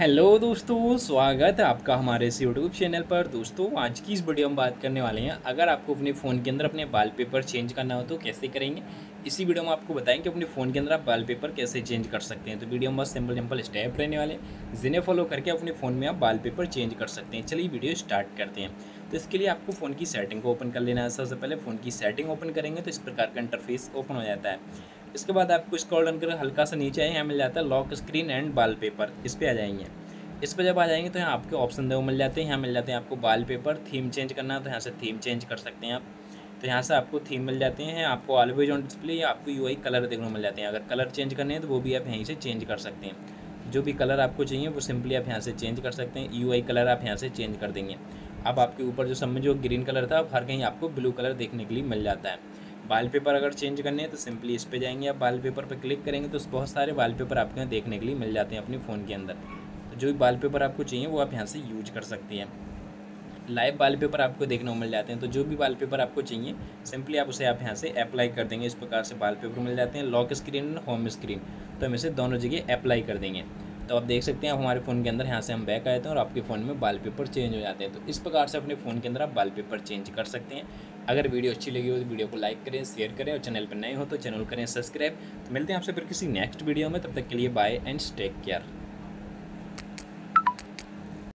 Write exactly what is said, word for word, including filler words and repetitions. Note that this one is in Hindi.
हेलो दोस्तों, स्वागत है आपका हमारे इस यूट्यूब चैनल पर। दोस्तों आज की इस वीडियो में बात करने वाले हैं, अगर आपको अपने फ़ोन के अंदर अपने वॉलपेपर चेंज करना हो तो कैसे करेंगे। इसी वीडियो में आपको बताएंगे कि अपने फ़ोन के अंदर आप वॉलपेपर कैसे चेंज कर सकते हैं। तो वीडियो में बहुत सिंपल सिंपल स्टेप रहने वाले हैं, जिन्हें फॉलो करके अपने फ़ोन में आप वॉलपेपर चेंज कर सकते हैं। चलिए वीडियो स्टार्ट करते हैं। तो इसके लिए आपको फ़ोन की सेटिंग को ओपन कर लेना है। सबसे पहले फ़ोन की सेटिंग ओपन करेंगे तो इस प्रकार का इंटरफेस ओपन हो जाता है। इसके बाद आपको स्क्रॉल डाउन कर हल्का सा नीचे आए, यहाँ मिल जाता है लॉक स्क्रीन एंड वॉलपेपर, इस पे आ जाएंगे। इस पे जब आ जाएंगे तो यहाँ आपके ऑप्शन दो मिल जाते हैं। यहाँ मिल जाते हैं आपको वॉलपेपर, थीम चेंज करना है तो यहाँ से थीम चेंज कर सकते हैं आप। तो यहाँ से आपको थीम मिल जाते हैं, आपको ऑलवेज ऑन डिस्प्ले या आपको यूआई कलर देखने को मिल जाते हैं। अगर कलर चेंज करने हैं तो वो भी आप यहीं से चेंज कर सकते हैं। जो भी कलर आपको चाहिए वो सिंपली आप यहाँ से चेंज कर सकते हैं। यूआई कलर आप यहाँ से चेंज कर देंगे। अब आपके ऊपर जो समझ जो ग्रीन कलर था, अब हर कहीं आपको ब्लू कलर देखने के लिए मिल जाता है। वॉलपेपर अगर चेंज करने हैं तो सिंपली इस पे जाएंगे, आप वॉलपेपर पे क्लिक करेंगे तो बहुत सारे वॉलपेपर आपके यहाँ देखने के लिए मिल जाते हैं अपने फ़ोन के अंदर। तो जो भी वॉलपेपर आपको चाहिए वो आप यहाँ से यूज कर सकते हैं। लाइव वॉलपेपर आपको देखने को मिल जाते हैं। तो जो भी वॉलपेपर आपको चाहिए सिंपली आप उसे आप यहाँ से अप्लाई कर देंगे। इस प्रकार से वॉलपेपर मिल जाते हैं, लॉक स्क्रीन और होम स्क्रीन, तो हम इसे दोनों जगह अप्लाई कर देंगे। तो आप देख सकते हैं आप हमारे फ़ोन के अंदर यहाँ से हम बैक आए थे और आपके फ़ोन में वॉलपेपर चेंज हो जाते हैं। तो इस प्रकार से अपने फ़ोन के अंदर आप वॉलपेपर चेंज कर सकते हैं। अगर वीडियो अच्छी लगी हो तो वीडियो को लाइक करें, शेयर करें और चैनल पर नए हो तो चैनल करें सब्सक्राइब। तो मिलते हैं आपसे फिर किसी नेक्स्ट वीडियो में, तब तक के लिए बाय एंड टेक केयर।